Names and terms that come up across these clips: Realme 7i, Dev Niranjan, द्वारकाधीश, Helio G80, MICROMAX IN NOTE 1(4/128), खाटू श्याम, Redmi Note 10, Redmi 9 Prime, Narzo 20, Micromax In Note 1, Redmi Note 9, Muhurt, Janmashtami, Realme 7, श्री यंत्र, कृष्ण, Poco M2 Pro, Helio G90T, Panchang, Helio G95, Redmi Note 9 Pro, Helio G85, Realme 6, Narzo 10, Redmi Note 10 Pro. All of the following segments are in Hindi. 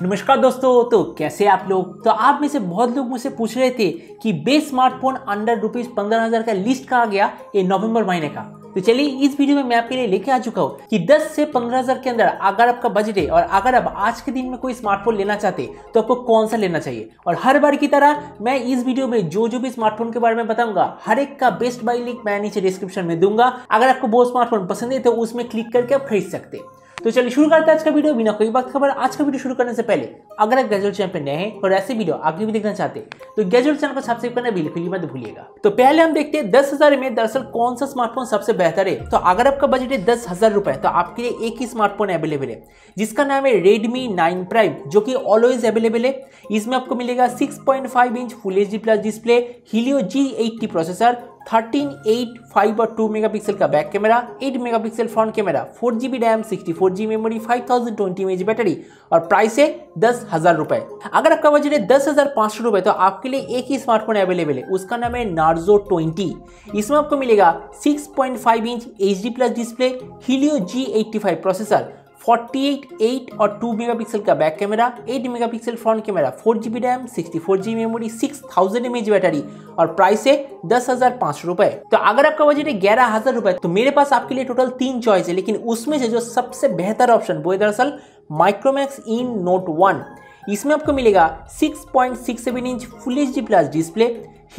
नमस्कार दोस्तों, तो कैसे आप लोग। तो आप में से बहुत लोग मुझसे पूछ रहे थे कि बेस स्मार्टफोन अंडर ₹15,000 का लिस्ट कहाँ गया ये नवंबर महीने का। तो चलिए इस वीडियो में मैं आपके लिए लेके आ चुका हूँ कि 10 से 15,000 के अंदर अगर आपका बजट है और अगर आप आज के दिन में कोई स्मार्टफोन लेना चाहते तो आपको कौन सा लेना चाहिए। और हर बार की तरह मैं इस वीडियो में जो भी स्मार्टफोन के बारे में बताऊंगा हर एक का बेस्ट बाय लिंक मैं नीचे डिस्क्रिप्शन में दूंगा। अगर आपको वो स्मार्टफोन पसंद है तो उसमें क्लिक करके आप खरीद सकते। तो चलिए शुरू करते हैं आज का वीडियो बिना कोई वक्त खबर। आज का वीडियो शुरू करने से पहले अगर आप गैजेट चैनल पर नए हैं और ऐसे वीडियो आगे भी देखना चाहते हैं तो गैजेट चैनल को सब्सक्राइब करना बिल्कुल मत भूलिएगा। तो पहले हम देखते हैं 10,000 में दरअसल कौन सा स्मार्टफोन सबसे बेहतर है। तो अगर आपका बजट है ₹10,000 तो आपके लिए एक ही स्मार्टफोन अवेलेबल है जिसका नाम है Redmi 9 Prime, जो कि ऑलवेज अवेलेबल है। इसमें आपको मिलेगा 6.5 inch full HD plus display, Helio G80 processor, 13, 8, 5 और 2 मेगापिक्सल का back camera, 8 megapixel front camera, 4GB RAM, 64GB memory, 5020 mAh battery और प्राइस है ₹10,000। अगर आपका बजट है ₹10,500 तो आपके लिए एक ही स्मार्टफोन अवेलेबल है, उसका नाम है Narzo 20। इसमें आपको मिलेगा 6.5 inch HD plus display, Helio G85 processor, 48, 8 और 2 मेगापिक्सल का back camera, 8 megapixel front camera, 4GB RAM, 64GB memory, 6000 mAh battery और प्राइस है ₹10,500। तो अगर आपका बजट है ₹11,000 तो मेरे पास आपके लिए टोटल 3 चॉइस है, लेकिन उसमें से जो सबसे बेहतर ऑप्शन वो है दरअसल माइक्रोमैक्स इन नोट 1। इसमें आपको मिलेगा 6.67 inch full HD plus display,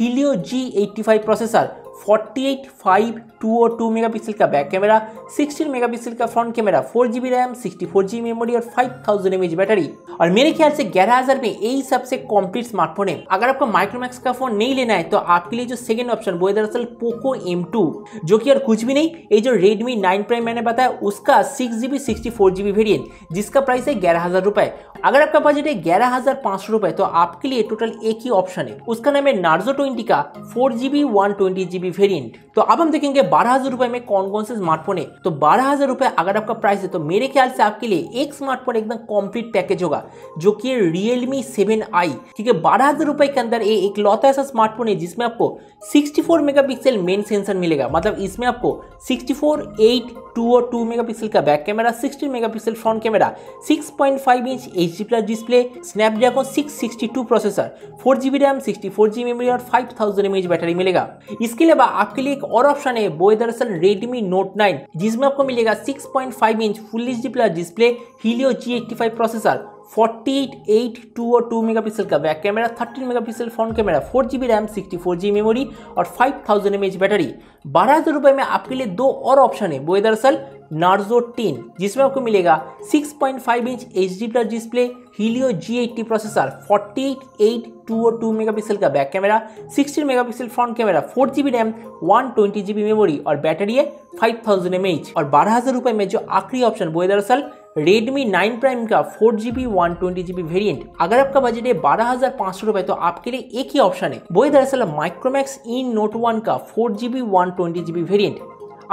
Helio G85 processor, 48, 5, 2 और 2 मेगापिक्सल का बैक कैमरा, 16 मेगापिक्सल का front camera, 4GB RAM, 64GB memory और 5000 mAh बैटरी। और मेरे ख्याल से 11,000 में यही सबसे कंप्लीट स्मार्टफोन है। अगर आपको माइक्रोमैक्स का फोन नहीं लेना है तो आपके लिए जो सेकंड ऑप्शन वो है दरअसल पोको M2, जो कि और कुछ भी नहीं, ये जो Redmi 9 Prime मैंने बताया उसका 6GB 64GB वेरियंट, जिसका प्राइस है ₹11,000। अगर आपका बजट है ₹11,500 तो आपके लिए टोटल एक ही ऑप्शन है, उसका नाम है Narzo 20 का 4GB 120GB वेरिएंट। तो अब हम देखेंगे ₹12,000 में कौन कौन से स्मार्टफोन है। तो ₹12,000 अगर आपका प्राइस है तो मेरे ख्याल से आपके लिए एक स्मार्टफोन एकदम कंप्लीट पैकेज होगा, जो कि Realme 7i, क्योंकि ₹12,000 के अंदर ये एक लौता ऐसा स्मार्टफोन है जिसमें आपको 64 मेगापिक्सल मेन सेंसर मिलेगा। मतलब इसमें आपको 64, 8, 2 और 2 मेगापिक्सल का back camera, 16 megapixel front camera, 6.5 inch HD plus display, Snapdragon 662 processor, 4GB RAM, 64GB memory और 5000 mAh बैटरी मिलेगा। इसके अलावा आपके लिए एक और ऑप्शन है वो है दरअसल Redmi Note 9, जिसमें आपको मिलेगा 6.5 inch full HD plus display, Helio G85 processor, 48, 8, 2 और 2 मेगापिक्सल का back camera, 13 megapixel front camera, 4GB RAM, 64GB memory और 5000 mAh बैटरी। ₹12,000 में आपके लिए दो और ऑप्शन है, वो है दरअसल Narzo 10, जिसमें आपको मिलेगा 6.5 inch HD plus display, Helio G80 processor, 48, 8, 2 और 2 मेगापिक्सल का back camera, 16 megapixel front camera, 4GB RAM, 120GB memory और बैटरी है 5000 mAh। और ₹12,000 में जो आखिरी ऑप्शन वो है दरअसल Redmi 9 Prime का 4GB 120GB वेरिएंट। अगर आपका बजट है ₹12,500 तो आपके लिए एक ही ऑप्शन है, वो है दरअसल Micromax In Note 1 का 4GB 120GB वेरिएंट।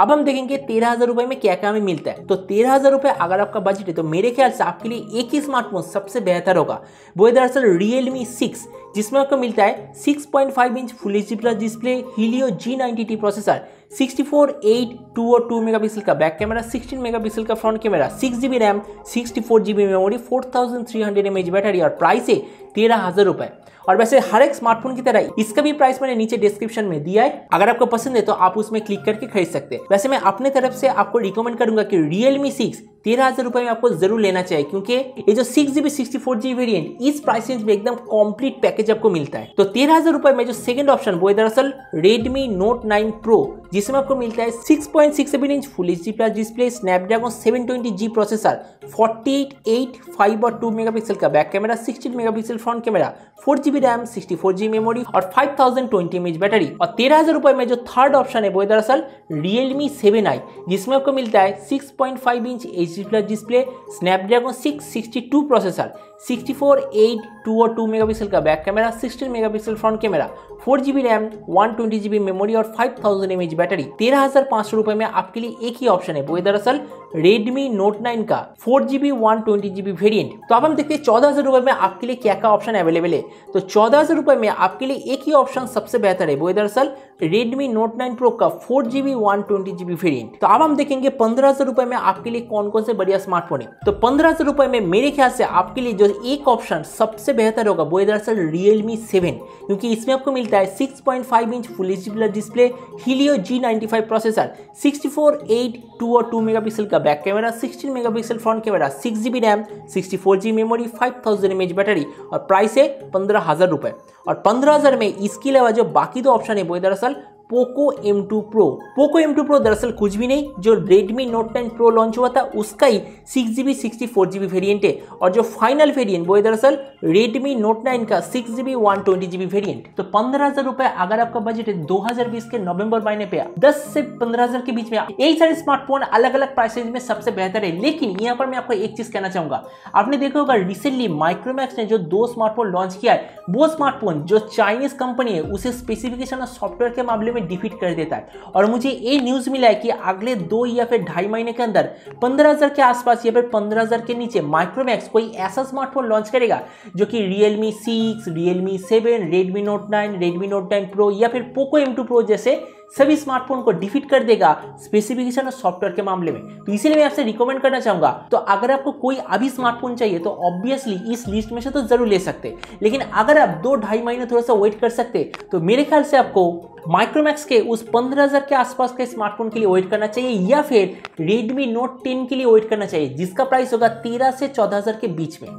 अब हम देखेंगे ₹13,000 में क्या क्या हमें मिलता है। तो ₹13,000 अगर आपका बजट है तो मेरे ख्याल से आपके लिए एक ही स्मार्टफोन सबसे बेहतर होगा, वो है दरअसल Realme 6, जिसमें आपको मिलता है 6.5 inch full HD plus display, Helio G90T processor, 64, 8, 2 और 2 मेगापिक्सल का बैक कैमरा, 16 मेगापिक्सल का front camera, 6GB RAM, 64GB memory, 4300 mAh battery और प्राइस है ₹13,000। और वैसे हर एक स्मार्टफोन की तरह इसका भी प्राइस मैंने नीचे डिस्क्रिप्शन में दिया है, अगर आपको पसंद है तो आप उसमें क्लिक करके खरीद सकते हैं। वैसे मैं अपने तरफ से आपको रिकमेंड करूंगा कि Realme 6 ₹13,000 में आपको जरूर लेना चाहिए, क्योंकि ये जो 6GB 64GB वेरिएंट इस प्राइस रेंज में एकदम कंप्लीट पैकेज आपको मिलता है। तो ₹13,000 में जो सेकंड ऑप्शन वो है दरअसल Redmi Note 9 Pro, जिसमें आपको मिलता है 6.67 inch full HD plus display, Snapdragon 720G processor, 48, 8, 5 और 2 मेगापिक्सल का back camera, 16 megapixel front camera, 4GB RAM, 64GB memory और 5020 mAh बैटरी। और ₹13,000 में जो थर्ड ऑप्शन है वो है दरअसल Realme 7i, जिसमें आपको मिलता है 6.5 inch HD plus display, Snapdragon 662 processor, 64, 8, 2 और 2 मेगापिक्सल का back camera, 16 megapixel front camera, 4GB RAM, 120GB memory और 5000 mAh बैटरी। ₹13,500 में आपके लिए एक ही ऑप्शन है, वो है दरअसल Redmi Note 9 का 4GB 120GB वेरिएंट। तो अब हम देखते हैं ₹14,000 में आपके लिए क्या क्या ऑप्शन अवेलेबल है। तो ₹14,000 में आपके लिए एक ही ऑप्शन सबसे बेहतर है, वो है दरअसल Redmi Note 9 Pro का 4GB 120GB वेरिएंट। तो अब हम देखेंगे ₹15,000 में आपके लिए कौन कौन फोन से बढ़िया स्मार्टफोन है। तो 1500 रुपए में मेरे ख्याल से आपके लिए जो एक ऑप्शन सबसे बेहतर होगा वो है दरअसल Realme 7, क्योंकि इसमें आपको मिलता है 6.5 inch full HD plus display, Helio G95 processor, 64, 8, 2 और 2 मेगापिक्सल का back camera, 16 megapixel front camera, 6 GB RAM, 64 GB memory, 5000 mAh battery और प्राइस है 15000 रुपए। और 15000 में इसके अलावा जो बाकी दो ऑप्शन है वो दरअसल Poco M2 Pro। Poco M2 Pro दरअसल कुछ भी नहीं, जो Redmi Note 10 Pro लॉन्च हुआ था उसका ही 6GB 64GB वेरिएंट है, और जो फाइनल वेरिएंट वो है दरअसल Redmi Note 9 का 6GB 120GB वेरिएंट। तो 15000 रुपए अगर आपका बजट है 2020 के नवंबर महीने पे 10 से 15000 के बीच में यही सारे स्मार्टफोन अलग अलग प्राइस रेंज में सबसे बेहतर है। लेकिन यहाँ पर मैं आपको एक चीज कहना चाहूंगा, आपने देखा होगा रिसेंटली माइक्रोमैक्स ने जो 2 स्मार्टफोन लॉन्च किया है वो स्मार्टफोन जो चाइनीज कंपनी है उसे स्पेसिफिकेशन और सॉफ्टवेयर के मामले में डिफीट कर देता है। और मुझे ये न्यूज मिला है कि अगले 2 या फिर ढाई महीने के अंदर 15000 के आसपास या फिर 15000 के नीचे माइक्रोमैक्स कोई ऐसा स्मार्टफोन लॉन्च करेगा जो कि Realme 6, Realme 7, Redmi Note 9, Redmi Note 10 Pro या फिर Poco M2 Pro जैसे सभी स्मार्टफोन को डिफीट कर देगा स्पेसिफिकेशन और सॉफ्टवेयर के मामले में। तो इसीलिए मैं आपसे रिकमेंड करना चाहूंगा, तो अगर आपको कोई अभी स्मार्टफोन चाहिए तो ऑब्वियसली इस लिस्ट में से तो जरूर ले सकते, लेकिन अगर आप 2-2.5 महीने थोड़ा सा वेट कर सकते तो मेरे ख्याल से आपको माइक्रोमैक्स के उस 15000 के आसपास के स्मार्टफोन के लिए वेट करना चाहिए या फिर Redmi Note 10 के लिए वेट करना चाहिए जिसका प्राइस होगा 13000 से 14000 के बीच में।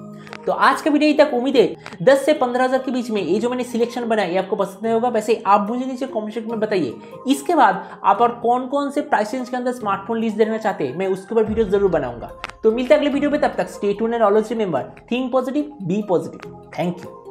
तो आज का वीडियो तक उम्मीद है 10 से 15000 के बीच में ये जो मैंने सिलेक्शन बनाया ये आपको पसंद नहीं होगा। वैसे आप मुझे नीचे कमेंट सेक्शन में बताइए इसके बाद आप और कौन कौन से प्राइस रेंज के अंदर स्मार्टफोन लिस्ट देखना चाहते हैं, मैं उसके ऊपर वीडियो जरूर बनाऊंगा। तो मिलते हैं अगले वीडियो में, तब तक stay tuned and always remember, think positive, be positive. Thank you.